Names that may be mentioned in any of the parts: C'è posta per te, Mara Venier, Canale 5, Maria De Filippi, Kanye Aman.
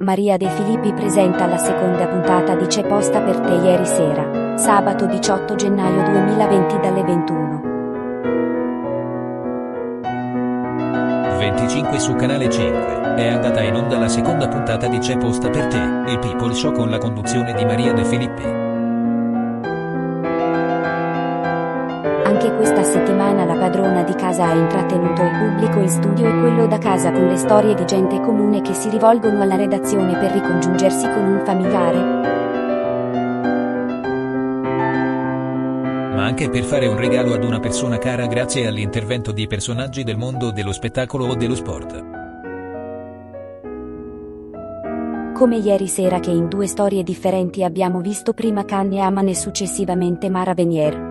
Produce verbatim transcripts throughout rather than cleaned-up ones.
Maria De Filippi presenta la seconda puntata di C'è posta per te ieri sera, sabato diciotto gennaio duemilaventi dalle ventuno e venticinque su Canale cinque, è andata in onda la seconda puntata di C'è posta per te, il People Show con la conduzione di Maria De Filippi. Anche questa settimana la padrona di casa ha intrattenuto il pubblico in studio e quello da casa con le storie di gente comune che si rivolgono alla redazione per ricongiungersi con un familiare. Ma anche per fare un regalo ad una persona cara grazie all'intervento di personaggi del mondo dello spettacolo o dello sport. Come ieri sera che in due storie differenti abbiamo visto prima Kanye Aman e successivamente Mara Venier.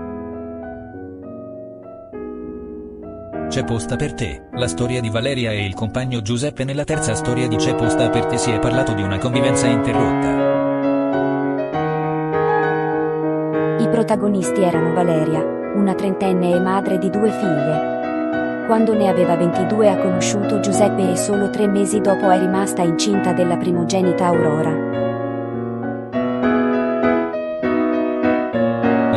C'è posta per te, la storia di Valeria e il compagno Giuseppe. Nella terza storia di C'è posta per te si è parlato di una convivenza interrotta. I protagonisti erano Valeria, una trentenne e madre di due figlie. Quando ne aveva ventidue ha conosciuto Giuseppe e solo tre mesi dopo è rimasta incinta della primogenita Aurora.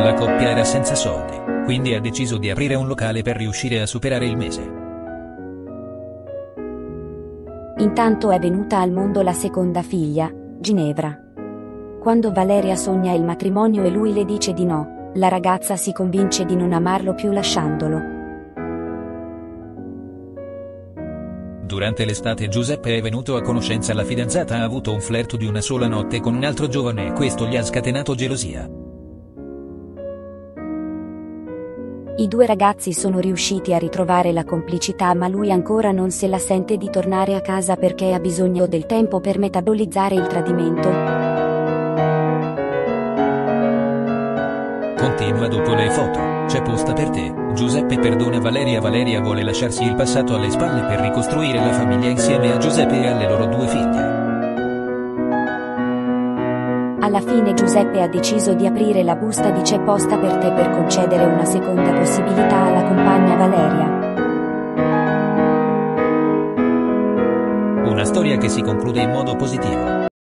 La coppia era senza soldi, quindi ha deciso di aprire un locale per riuscire a superare il mese. Intanto è venuta al mondo la seconda figlia, Ginevra. Quando Valeria sogna il matrimonio e lui le dice di no, la ragazza si convince di non amarlo più lasciandolo. Durante l'estate Giuseppe è venuto a conoscenza la fidanzata, ha avuto un flirt di una sola notte con un altro giovane e questo gli ha scatenato gelosia. I due ragazzi sono riusciti a ritrovare la complicità, ma lui ancora non se la sente di tornare a casa perché ha bisogno del tempo per metabolizzare il tradimento. Continua dopo le foto. C'è posta per te. Giuseppe perdona Valeria. Valeria vuole lasciarsi il passato alle spalle per ricostruire la famiglia insieme a Giuseppe e alle loro due figlie. Alla fine Giuseppe ha deciso di aprire la busta di C'è posta per te per concedere una seconda possibilità alla compagna Valeria. Una storia che si conclude in modo positivo.